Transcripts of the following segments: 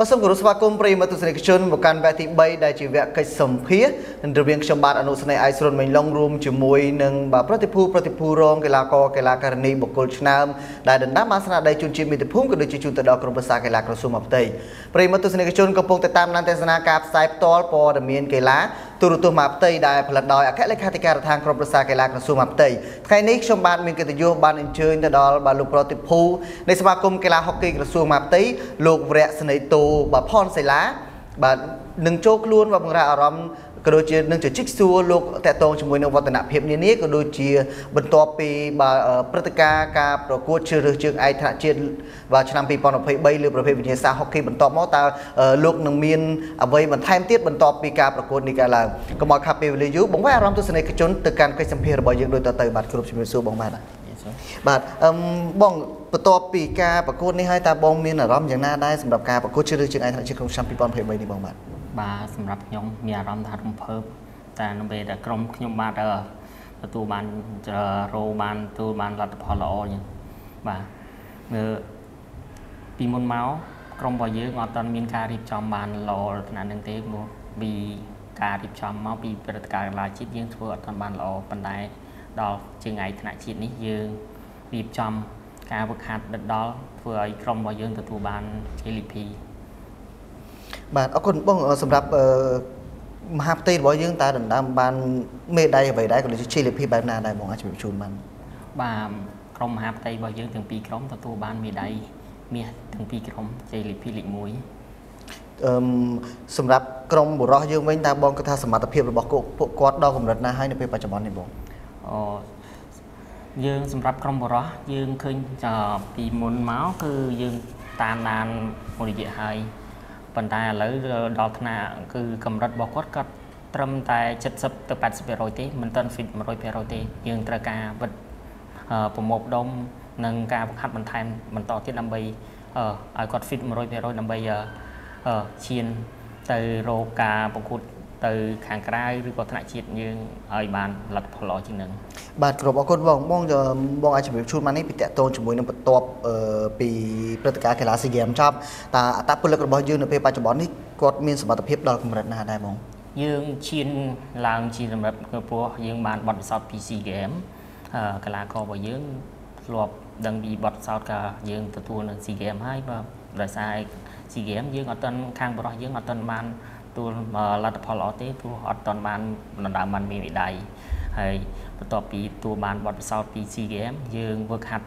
ประสมกับรัฐบาลกรมปรีมาตุสนิกชนบุการแบบที่ใบได้จีเวะเคยสมเพียนเรียงชมบาลอนุสนัยไอซ์รอนมินลงรวมจุมวยหนึ่งแบบปฏิภูรองกีฬาโกกีฬาการณีบุคคลชนามได้ดันน้ำมาสนาได้จุนจิมิติพุ่มกับโดยจุนตะดอกกรมภาษากีฬากระทรวงมหาดไทยปรีมาตุสนิกชนกระพงแต่ตามนันเทศนาการสายตอลปอดเมียนกีฬาตุรุตุมหาดไทยได้ผลัดดอยอาแค่เลขาธิการทางกรมภาษากีฬากระทรวงมหาดไทยใครนิชมบาลมินกิติโยบาลอินเชยตะดอลบาลูปฏิภูในสมาคมกีฬาฮอกกี้กระทรวงมหาดไทยลูกเรศในตูบาพอนใส่ละบาหนึ่งโจกล้วนบาบางรายอารมณ์ก็โดยเฉพาะหนึ่งจุดจิกซัวโลกแต่ตรงจมูกนวัตนาเพียบนี้ก็โดยเฉพาะบรรทอปีบาปฏิกาการประกวดเชิงเชิงไอทะเจนบาชนะปีปอนอภัยใบหรือประเภทวิทยาศาสตร์ฮอกกี้บรรทอมอตาโลกหนึ่งมีนเอาไว้บรรทายเตี้ยบรรทอปีการประกวดนิการาก็มาขับไปเลยยุบบอกว่าอารมณ์ตัวเสน่ห์กระจนตึกการเคยสัมเพลบ่อยยังโดยต่อเติมบัตรครุบชิมิซัวบอกมาบัตรบ้องประตอปีกาประกวดนี่ให้ตาบองมีนอารมณ์อย่างน่าได้สำหรับการประกวดเชิงเชิงไอทะเจนของชนะปีปอนอภัยใบนี้บอกมาบาสำหรับยงมีอารมณ์ทางเพิ่มแต่นเบดกรมยงบาเดอประตูบานจะโรบานตูบานรัฐพลออย่างบาเมื่อปีมนเมากรมบ่อยเยอะงอตอนมีการรีบจอมบานรอขนาดหนึ่งเต็มบีการรีบจอมเมาปีปฏิการลายชิดยื่นทั่วตอนบานรอปันไดดอกจึงไงขณะชิดนี้ยืนรีบจอมการบุกหัดดัดดอกเพื่อกรมบ่อยเยอะประตูบานเจลิพีบาทเอาคนบ้องสำหรับมหาตีบ่อยยื่นตาดันดำบานเมได้ใบได้ก็เลยชี้เลยพี่แบบนาได้มองอาชีพชุนมันบานกรมมหาตีบ่อยยื่นถึงปีกรมตัวตัวบานเมได้เมียถึงปีกรมเจลิพี่ลิมุ้ยสำหรับกรมบุรอยื่นไว้ตาบองกระทาสมารถเพียบระบบพวกกอดดอกผมรัดนาให้ในปัจจุบันในบ่องยื่นสำหรับกรมบุรอยื่นขึ้นจะปีมุนเมาคือยื่นตามนานบริเวณไฮปัญหาหรือดอกนาคือกำรัดบอกก็ตรมตายจัดซับตัวแปดสิบเปอร์โรตีมันต้นฟิตมันร้อยเปอร์โรตียืนตระการวัดผมอบดมนังการพัฒน์มันไทยมันต่อที่ลำใบไอ้กอดฟิตมันร้อยเปอร์โรลำใบเชียนเตยโรกาปกุดเตยขางกระไรหรือก็ถนัดชิดยืนไอ้บานหลัดพลอยชิ้นหนึ่งบาทกรอบคนบอกมองจะมองอาจจะเป็นชุดมันนี่ปีแต่โตจมูกนึงประตบปีปฏิการกีฬาซีเกมชอบแต่ตาปุ่นเล็กกระบอกยืนในปัจจุบันนี่กอดมีสมรรถภาพดอกมรณะได้มองยืนชินลางชินสำหรับกระปัวยืนบานบอลซอฟพีซีเกมกีฬาคอบอกยืนรวบดังบีบอลซอฟกับยืนตัวตัวหนึ่งซีเกมให้แบบได้ใช้ซีเกมยืนอัตตันข้างบอลยืนอัตตันมันตัวลัดพอลอเต้ตัวอัตตันมันนดามันมีไม่ได้ประตอปีตัวบานบอลซอฟปีซีเกมยืนเวิร์กหัด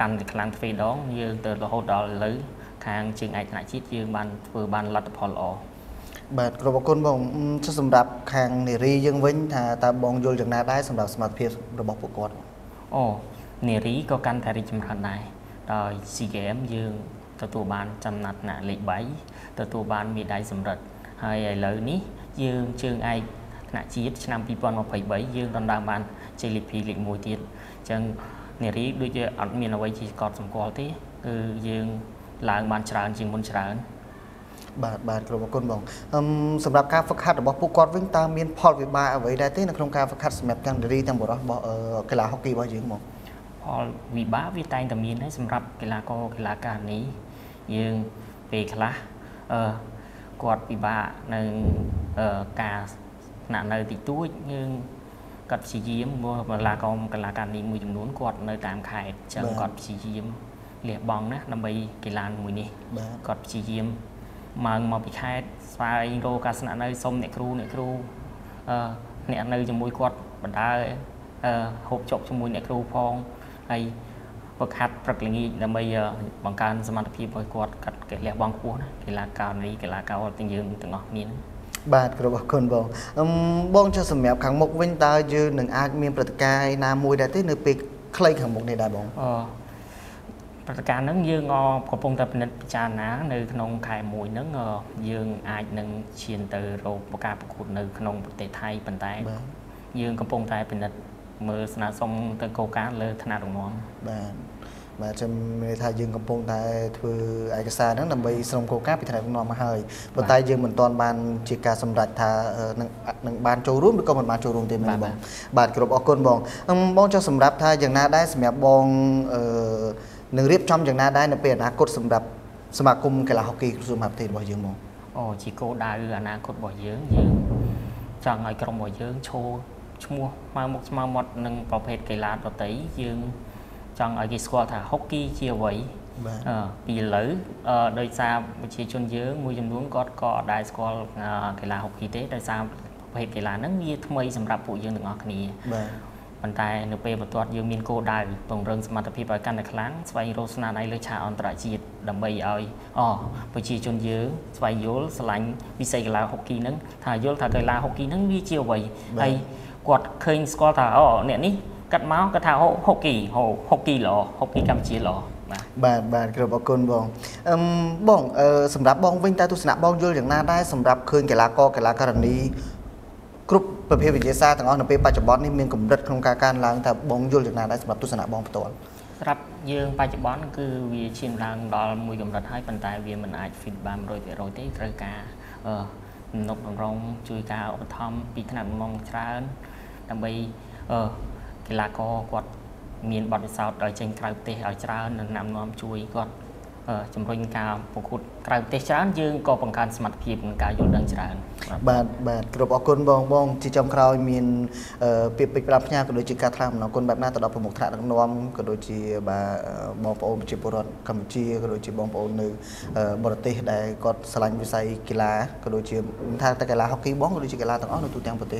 กันคลังไฟดองยืนเติร์ดโฮดอลหรือทางจึงไอขณะชิดยืนบานตัวบานลัดพอลอแบบกรบกวนบอกจะสำหรับทางเนรียืนเว้นถ้าตาบองโยนจากนาได้สำหรับสมาร์ทเพียร์ระบบประกอบโอ้เนรีก็การทาริจำรันได้โดยซีเกมยืนตัวบานจำนัดหนาเล็กใบตัวบานมีได้สำเร็จให้เหล่านี้ยืนจึงไอขณะชีวิตชนะปีปอนมาไปใบยืนตอนดามันเจลิพีลิมูติดจังเนรีด้วยจะอัดมีนเอาไว้จีกอดสมกอลที่คือยืนหลังมันฉลาดจริงมันฉลาดบาทกรมกลมองสำหรับการฝึกหัดบอกผู้กอดวิ่งตามมีนพอลวิบาเอาไว้ได้ที่ในโครงการฝึกหัดสมัยทางเนรีทางบอลบอกกีฬาฮอกกี้บอลยืนมองพอลวิบาวิตายแต่มีนให้สำหรับกีฬาโกกีฬาการนี้ยืนเปคละกอดวิบาในการขณะในติดตัวยังกัดสียิ้มเวลากองกันลาการนี้มือจำนวนกอดในตามขายจังกัดสียิ้มเหลียบบองนะนำไปกีฬามือนี่กัดสียิ้มมันมาไปขายสายโรกัสขณะในส้มเนครูเนี่ยในจมูกกอดบรรดาหกจบจมูกเนครูพองไอ้พวกหัดประกลิงนำไปบางการสมรรถภาพบอยกอดกัดเหลียบบองคู่นะกีฬาการนี้กีฬาการติงยืมติงงอนี้บาทกระบอกคนบอกบ้องจะสมัยขังมกเว้นตายืนหนึ่งอาจมีปฏิการนามวยได้ที่หนึ่งปีคล้ายขังมกในได้บ้องปฏิการนั้นยืนงอกระพงตะเป็นปิจานะในขนมไข่มวยนั้นยืนอาจหนึ่งเชียนเตอร์โรปกาประคุณในขนมเตะไทยปันไตยืนกระพงตะเป็นมือสนาสมตะโกการเลยธนาดงน้องมาจำเมทายยืนกำปงไทยถือไอกษานั้นนำไปสมโคก้าไปถ่ายนอนมาเฮยบนไทยยืนเหมือนตอนบานจิกาสมรัดทาหนึ่งบานโจรุ่มหรือก็เหมือนบานโจรุ่มเต็มเลยบองบาทกรอบออกกลบองบ้องเจ้าสมรับทายอย่างน่าได้สมัยบองหนึ่งเรียบจำอย่างน่าได้ในเปลี่ยนอนาคตสำหรับ สมาคมกีฬาฮอกกี้กระทรวงมหาดไทยบ่อยเยอะมั้งอ๋อจีโก้ได้อนาคตบ่อยเยอะเยอะจากไงกรมบ่อยเยอะโชว์ชั่วโมงมาหมดหนึ่งประเภทกีฬาตัวเต๋เยอะจากไงกีฬาถ้าฮอกกี้เชียร์ไว้ปีหรือโดยสารประชาชนเยอะมวยจำนวนก็ได้สกอร์กีฬาฮอกกี้เตะโดยสารประเภทกีฬานั้นมีทำไมสำหรับผู้เยอะหนึ่งอันนี้ปัจจัยในปีปัจจุบันยังมีโกได้ตรงเรื่องสมรรถภาพการในครั้งสไลโรสนาในเลือดชาอันตรายจีดดำไปเอาอ๋อประชีชนเยอะสไลโยสไลวิเศษกีฬาฮอกกี้นั้นถ้าโยถ้ากีฬาฮอกกี้นั้นวิเชียวไปไอ้กอดเคยสกอร์ถ้าอ๋อเนี่ยนี่กัดเมาส์กัดถ้าฮอกกี้ฮอกกี้หรอฮอกกี้กัมพูชีหรอบาดกระบอกคนบองบ้องสำหรับบ้องวิ่งใต้ทุกสนามบ้องโยอย่างน่าได้สำหรับเคยกีฬาก็กีฬาการันตีกรุ๊ปประเภทวิทยาศาสตร์ต่างๆในปีปัจจุบันนี้มีกลุ่มรัฐโครงการการล้างแต่บองโยนจากนาได้สำหรับทุสนาบองประตูรับยืมปัจจุบันคือวิชินรางดอลมวยกลุ่มรัฐให้ปัญญาเวียนมันอาจฟิตบามโดยแต่โรตีตรกาหนกรองจุยกาอุปธรรมปีถนัดมองชาญดับเบิลกีฬาก็กวดมีนบอลสาวโดยเจงไกรเตะเอาชาญนำนวมจุยกวดจำรวยการปกติไกรเตชานยืนก่อปังการสมัครพิมพ์การอยู่ดังชานบาดกระบอกคนบองบองที่จำคราวมีนเปรียบเปรียบรับยากก็โดยจิการทำเนาะคนแบบน่าตลอดประมุขธาตุน้อมก็โดยจีบาบองปอมจีบุรดกัมพูชีก็โดยจีบองปอมหนึ่งบริเตได้ก็สลันวิสัยกีฬาก็โดยจีทางตะกีฬาฮอกกี้บองก็โดยจีกีฬาต่างๆในตัวแตงปฏิ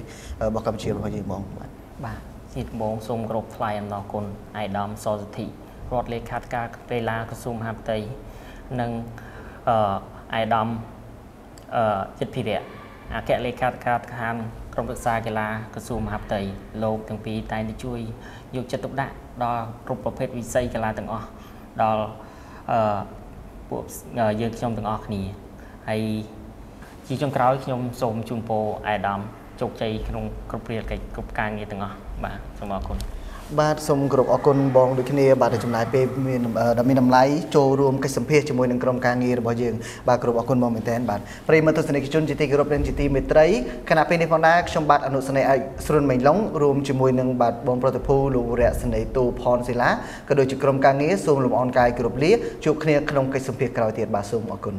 บอกกัมพูชีบอกจีบองบาดจีบองทรงกรบไฟนอคนไอดอมโซสติรถเลขาธิการเวลากระทรวงมหาดไทยนั่งไอดอมจิตพิเดะแกเลขาธิการทางกรมศึกษากีฬากระทรวงมหาดไทยโลกตั้งปีไทยได้ช่วยยกจัตุรัสดอกลุ่มประเภทวิสัยกีฬาต่างอ่ะดอพวกเยอะชมต่างอ่ะนี่ให้จีจงกล่าวชมสมจุนโปไอดอมจกใจขนมกรุบเรียกกรุบกลางยี่ต่างอ่ะมาสมอคนบาดสมกรบอากนบองโดยคเนบาดจำนายเปมีดำมีน้ำไหลโจรวมกับสัมเพศจมวยหนึ่งกรมการเงินบ่อยเยิงบาดกรบอากนบองเป็นแทนบาดปริมาตุสเนกชนจิติกรบเรนจิติเมตรัยขณะเป็นในฝั่งนักชมบาดอนุสเนยสรุนไม่ล้งรวมจมวยหนึ่งบาดบองประตูพูลูเรศเนยตูพรศิลากระโดยจุกรมการเงินส่งลมอ่อนกายกรบเลี้ยจุกเนียขนมกับสัมเพศกล่าวเตียดบาดสมอากน